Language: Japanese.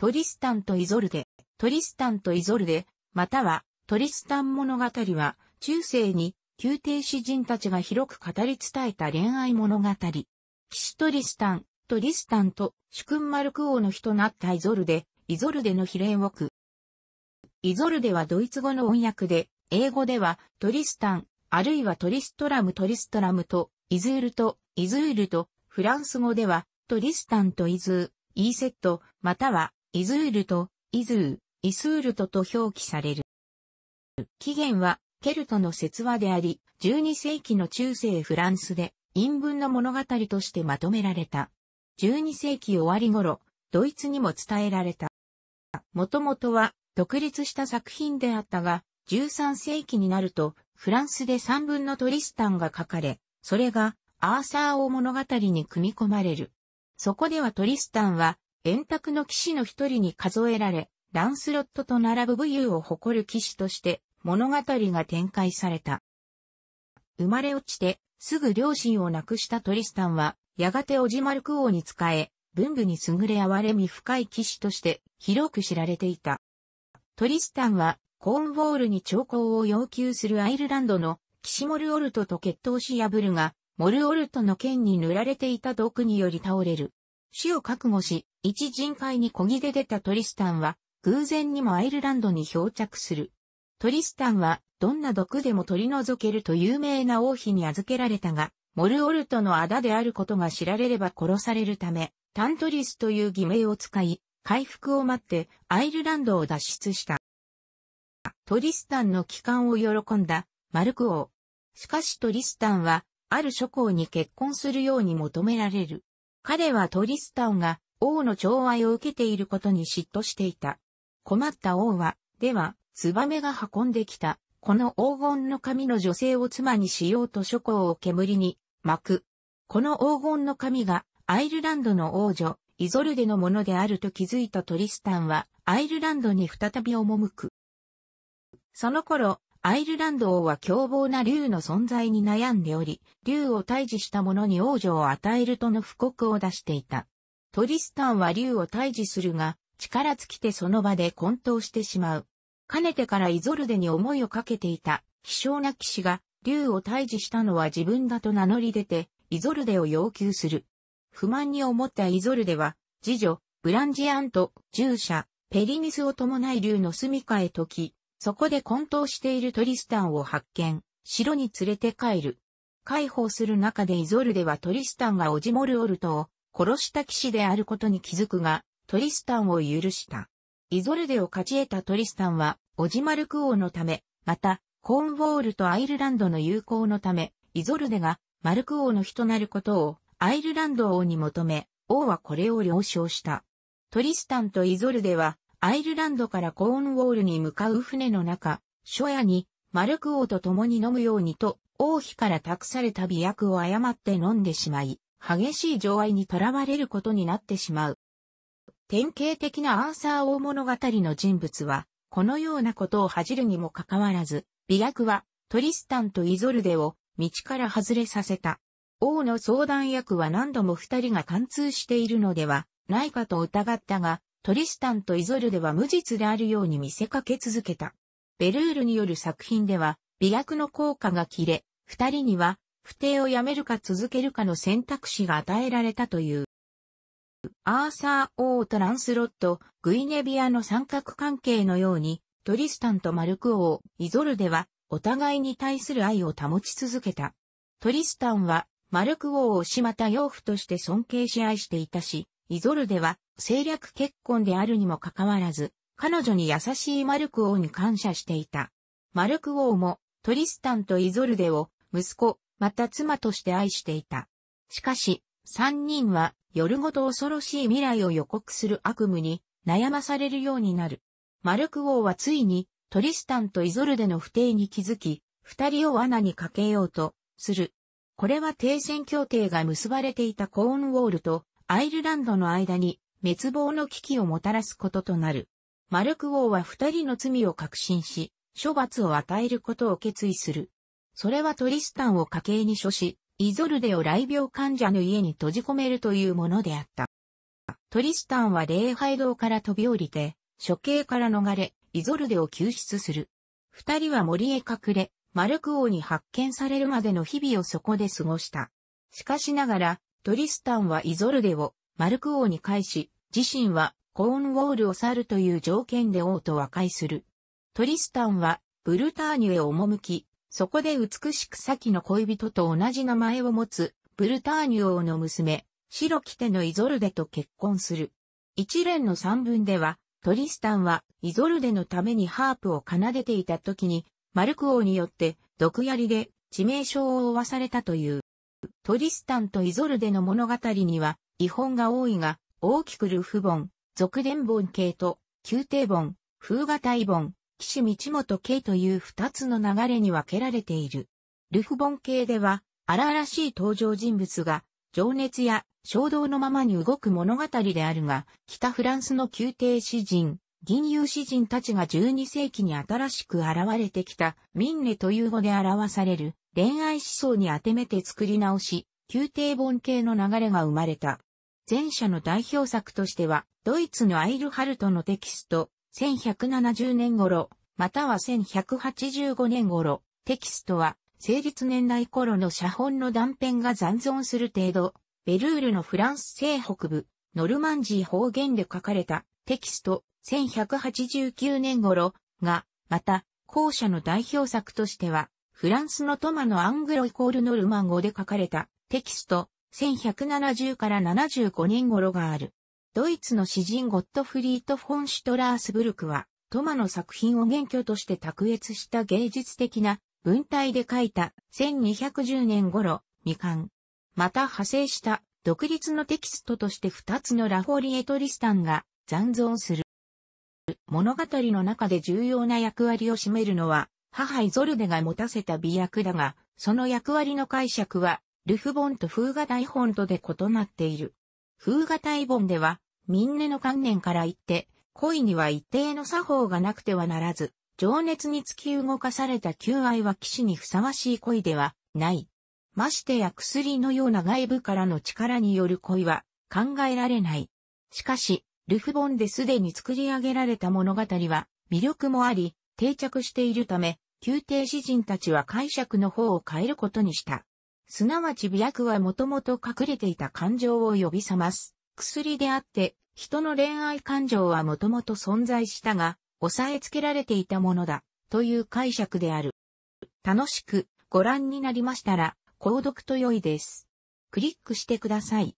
トリスタンとイゾルデ、トリスタンとイゾルデ、またはトリスタン物語は、中世に宮廷詩人たちが広く語り伝えた恋愛物語。騎士トリスタン、トリスタンと主君マルク王の妃となったイゾルデ、イゾルデの比例を句。イゾルデはドイツ語の音訳で、英語ではトリスタン、あるいはトリストラムと、イズールと、フランス語ではトリスタンとイズー、イーセット、またはイズールと、イズー、イスールトと表記される。起源はケルトの説話であり、12世紀の中世フランスで韻文の物語としてまとめられた。12世紀終わり頃、ドイツにも伝えられた。もともとは独立した作品であったが、13世紀になるとフランスで3分のトリスタンが書かれ、それがアーサー王物語に組み込まれる。そこではトリスタンは、円卓の騎士の一人に数えられ、ランスロットと並ぶ武勇を誇る騎士として、物語が展開された。生まれ落ちて、すぐ両親を亡くしたトリスタンは、やがてオジマルク王に仕え、文武に優れ哀れみ深い騎士として、広く知られていた。トリスタンは、コーンウォールに朝貢を要求するアイルランドの、騎士モルオルトと決闘し破るが、モルオルトの剣に塗られていた毒により倒れる。死を覚悟し、一陣会に漕ぎで出たトリスタンは、偶然にもアイルランドに漂着する。トリスタンは、どんな毒でも取り除けると有名な王妃に預けられたが、モルオルトの仇であることが知られれば殺されるため、タントリスという偽名を使い、回復を待ってアイルランドを脱出した。トリスタンの帰還を喜んだ、マルク王。しかしトリスタンは、ある諸侯に結婚するように求められる。彼はトリスタンが、王の寵愛を受けていることに嫉妬していた。困った王は、では、ツバメが運んできた、この黄金の髪の女性を妻にしようと諸侯を煙に巻く。この黄金の髪がアイルランドの王女、イゾルデのものであると気づいたトリスタンは、アイルランドに再び赴く。その頃、アイルランド王は凶暴な竜の存在に悩んでおり、竜を退治した者に王女を与えるとの布告を出していた。トリスタンは竜を退治するが、力尽きてその場で昏倒してしまう。かねてからイゾルデに思いをかけていた、希少な騎士が、竜を退治したのは自分だと名乗り出て、イゾルデを要求する。不満に思ったイゾルデは、次女、ブランジアンと、従者、ペリニスを伴い竜の住処へと来、そこで昏倒しているトリスタンを発見、城に連れて帰る。介抱する中でイゾルデはトリスタンがオジモルオルトを、殺した騎士であることに気づくが、トリスタンを許した。イゾルデを勝ち得たトリスタンは、オジマルク王のため、また、コーンウォールとアイルランドの友好のため、イゾルデがマルク王の妃となることを、アイルランド王に求め、王はこれを了承した。トリスタンとイゾルデは、アイルランドからコーンウォールに向かう船の中、初夜に、マルク王と共に飲むようにと、王妃から託された媚薬を誤って飲んでしまい、激しい情愛にとらわれることになってしまう。典型的なアーサー王物語の人物は、このようなことを恥じるにもかかわらず、媚薬はトリスタンとイゾルデを道から外れさせた。王の相談役は何度も二人が貫通しているのではないかと疑ったが、トリスタンとイゾルデは無実であるように見せかけ続けた。ベルールによる作品では、媚薬の効果が切れ、二人には、不貞をやめるか続けるかの選択肢が与えられたという。アーサー王とランスロット、グイネビアの三角関係のように、トリスタンとマルク王、イゾルデは、お互いに対する愛を保ち続けた。トリスタンは、マルク王をしまた養父として尊敬し愛していたし、イゾルデは、政略結婚であるにもかかわらず、彼女に優しいマルク王に感謝していた。マルク王も、トリスタンとイゾルデを、息子、また妻として愛していた。しかし、三人は夜ごと恐ろしい未来を予告する悪夢に悩まされるようになる。マルク王はついにトリスタンとイゾルデの不貞に気づき、二人を罠にかけようとする。これは停戦協定が結ばれていたコーンウォールとアイルランドの間に滅亡の危機をもたらすこととなる。マルク王は二人の罪を確信し、処罰を与えることを決意する。それはトリスタンを家計に処し、イゾルデを雷病患者の家に閉じ込めるというものであった。トリスタンは礼拝堂から飛び降りて、処刑から逃れ、イゾルデを救出する。二人は森へ隠れ、マルク王に発見されるまでの日々をそこで過ごした。しかしながら、トリスタンはイゾルデをマルク王に返し、自身はコーンウォールを去るという条件で王と和解する。トリスタンはブルターニュへ赴き、そこで美しく先の恋人と同じ名前を持つブルターニュ王の娘、白き手のイゾルデと結婚する。一連の三文では、トリスタンはイゾルデのためにハープを奏でていた時に、マルク王によって毒槍で致命傷を負わされたという。トリスタンとイゾルデの物語には遺本が多いが、大きくルフ本、俗伝本系と、宮廷本、風雅体本、岸道元系という二つの流れに分けられている。ルフ本系では、荒々しい登場人物が、情熱や衝動のままに動く物語であるが、北フランスの宮廷詩人、吟遊詩人たちが12世紀に新しく現れてきた、ミンネという語で表される、恋愛思想に当てめて作り直し、宮廷本系の流れが生まれた。前者の代表作としては、ドイツのアイルハルトのテキスト、1170年頃、または1185年頃、テキストは、成立年代頃の写本の断片が残存する程度、ベルールのフランス西北部、ノルマンジー方言で書かれた、テキスト、1189年頃が、また、後者の代表作としては、フランスのトマのアングロ=ノルマン語で書かれた、テキスト、1170から75年頃がある。ドイツの詩人ゴットフリート・フォン・シュトラースブルクは、トマの作品を原拠として卓越した芸術的な文体で書いた1210年頃、未完。また派生した独立のテキストとして2つのラフォリエ・トリスタンが残存する。物語の中で重要な役割を占めるのは、母イゾルデが持たせた媚薬だが、その役割の解釈は、ルフ本と風雅体本とで異なっている。風雅体本では、ミンネの観念から言って、恋には一定の作法がなくてはならず、情熱に突き動かされた求愛は騎士にふさわしい恋ではない。ましてや薬のような外部からの力による恋は考えられない。しかし、ルフ本ですでに作り上げられた物語は魅力もあり、定着しているため、宮廷詩人たちは解釈の方を変えることにした。すなわち媚薬はもともと隠れていた感情を呼び覚ます。薬であって、人の恋愛感情はもともと存在したが、抑えつけられていたものだ、という解釈である。楽しくご覧になりましたら、購読と良いです。クリックしてください。